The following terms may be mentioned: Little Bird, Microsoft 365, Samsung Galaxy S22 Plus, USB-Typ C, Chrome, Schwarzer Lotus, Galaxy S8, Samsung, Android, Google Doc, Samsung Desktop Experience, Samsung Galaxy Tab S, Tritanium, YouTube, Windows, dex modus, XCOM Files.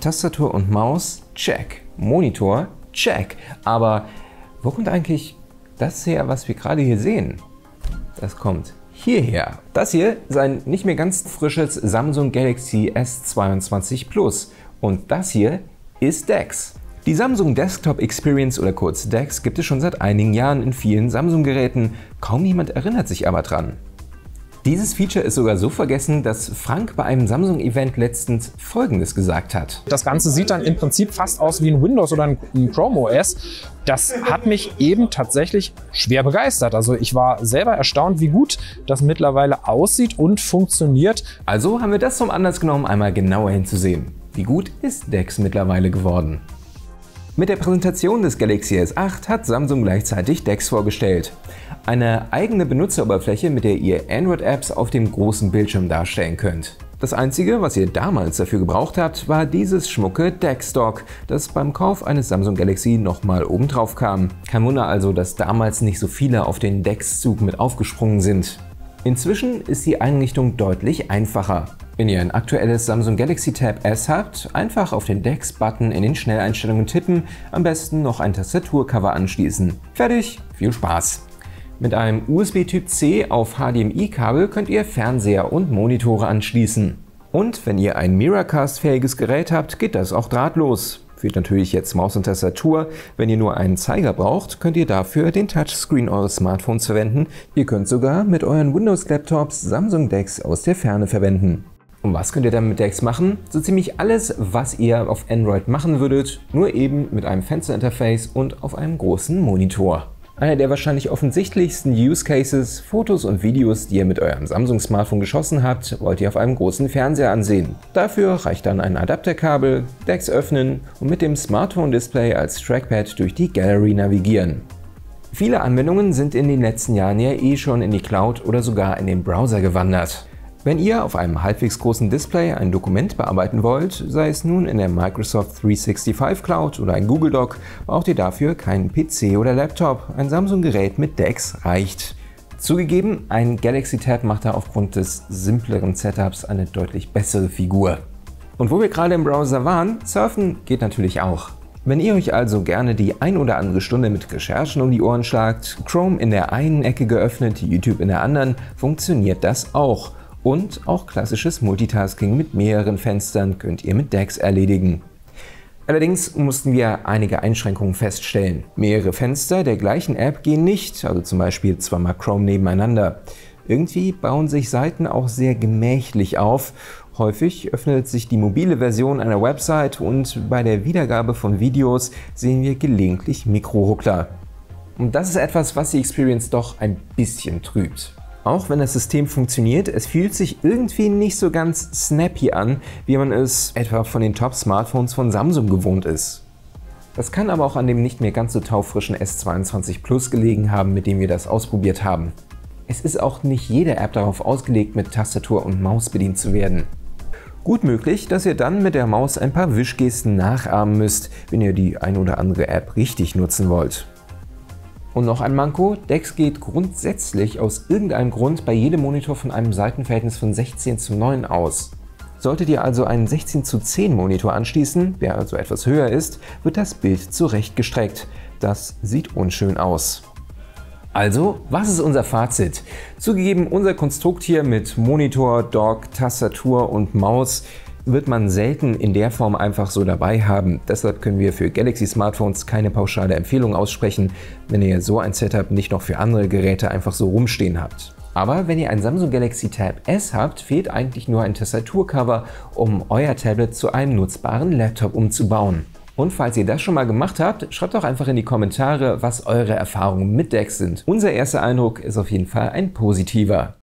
Tastatur und Maus, check. Monitor, check. Aber wo kommt eigentlich das her, was wir gerade hier sehen? Das kommt hierher. Das hier ist ein nicht mehr ganz frisches Samsung Galaxy S22 Plus. Und das hier ist DeX. Die Samsung Desktop Experience oder kurz DeX gibt es schon seit einigen Jahren in vielen Samsung-Geräten. Kaum jemand erinnert sich aber dran. Dieses Feature ist sogar so vergessen, dass Frank bei einem Samsung-Event letztens Folgendes gesagt hat. Das Ganze sieht dann im Prinzip fast aus wie ein Windows oder ein Chrome OS. Das hat mich eben tatsächlich schwer begeistert. Also ich war selber erstaunt, wie gut das mittlerweile aussieht und funktioniert. Also haben wir das zum Anlass genommen, einmal genauer hinzusehen. Wie gut ist DeX mittlerweile geworden? Mit der Präsentation des Galaxy S8 hat Samsung gleichzeitig DeX vorgestellt. Eine eigene Benutzeroberfläche, mit der ihr Android-Apps auf dem großen Bildschirm darstellen könnt. Das einzige, was ihr damals dafür gebraucht habt, war dieses schmucke DeX-Dock, das beim Kauf eines Samsung Galaxy nochmal obendrauf kam. Kein Wunder also, dass damals nicht so viele auf den DeX-Zug mit aufgesprungen sind. Inzwischen ist die Einrichtung deutlich einfacher. Wenn ihr ein aktuelles Samsung Galaxy Tab S habt, einfach auf den DeX-Button in den Schnelleinstellungen tippen, am besten noch ein Tastaturcover anschließen. Fertig, viel Spaß! Mit einem USB-Typ C auf HDMI-Kabel könnt ihr Fernseher und Monitore anschließen. Und wenn ihr ein Miracast-fähiges Gerät habt, geht das auch drahtlos. Fehlt natürlich jetzt Maus und Tastatur. Wenn ihr nur einen Zeiger braucht, könnt ihr dafür den Touchscreen eures Smartphones verwenden. Ihr könnt sogar mit euren Windows-Laptops Samsung DeX aus der Ferne verwenden. Und was könnt ihr dann mit DeX machen? So ziemlich alles, was ihr auf Android machen würdet, nur eben mit einem Fensterinterface und auf einem großen Monitor. Einer der wahrscheinlich offensichtlichsten Use Cases, Fotos und Videos, die ihr mit eurem Samsung-Smartphone geschossen habt, wollt ihr auf einem großen Fernseher ansehen. Dafür reicht dann ein Adapterkabel, DeX öffnen und mit dem Smartphone-Display als Trackpad durch die Gallery navigieren. Viele Anwendungen sind in den letzten Jahren ja eh schon in die Cloud oder sogar in den Browser gewandert. Wenn ihr auf einem halbwegs großen Display ein Dokument bearbeiten wollt, sei es nun in der Microsoft 365 Cloud oder ein Google Doc, braucht ihr dafür keinen PC oder Laptop. Ein Samsung-Gerät mit DeX reicht. Zugegeben, ein Galaxy Tab macht da aufgrund des simpleren Setups eine deutlich bessere Figur. Und wo wir gerade im Browser waren, surfen geht natürlich auch. Wenn ihr euch also gerne die ein oder andere Stunde mit Recherchen um die Ohren schlagt, Chrome in der einen Ecke geöffnet, YouTube in der anderen, funktioniert das auch. Und auch klassisches Multitasking mit mehreren Fenstern könnt ihr mit DeX erledigen. Allerdings mussten wir einige Einschränkungen feststellen. Mehrere Fenster der gleichen App gehen nicht, also zum Beispiel zweimal Chrome nebeneinander. Irgendwie bauen sich Seiten auch sehr gemächlich auf. Häufig öffnet sich die mobile Version einer Website und bei der Wiedergabe von Videos sehen wir gelegentlich Mikroruckler. Und das ist etwas, was die Experience doch ein bisschen trübt. Auch wenn das System funktioniert, es fühlt sich irgendwie nicht so ganz snappy an, wie man es etwa von den Top-Smartphones von Samsung gewohnt ist. Das kann aber auch an dem nicht mehr ganz so taufrischen S22 Plus gelegen haben, mit dem wir das ausprobiert haben. Es ist auch nicht jede App darauf ausgelegt, mit Tastatur und Maus bedient zu werden. Gut möglich, dass ihr dann mit der Maus ein paar Wischgesten nachahmen müsst, wenn ihr die ein oder andere App richtig nutzen wollt. Und noch ein Manko, DeX geht grundsätzlich aus irgendeinem Grund bei jedem Monitor von einem Seitenverhältnis von 16:9 aus. Solltet ihr also einen 16:10 Monitor anschließen, der also etwas höher ist, wird das Bild zurechtgestreckt. Das sieht unschön aus. Also, was ist unser Fazit? Zugegeben, unser Konstrukt hier mit Monitor, Dock, Tastatur und Maus wird man selten in der Form einfach so dabei haben. Deshalb können wir für Galaxy-Smartphones keine pauschale Empfehlung aussprechen, wenn ihr so ein Setup nicht noch für andere Geräte einfach so rumstehen habt. Aber wenn ihr ein Samsung Galaxy Tab S habt, fehlt eigentlich nur ein Tastaturcover, um euer Tablet zu einem nutzbaren Laptop umzubauen. Und falls ihr das schon mal gemacht habt, schreibt doch einfach in die Kommentare, was eure Erfahrungen mit DeX sind. Unser erster Eindruck ist auf jeden Fall ein positiver.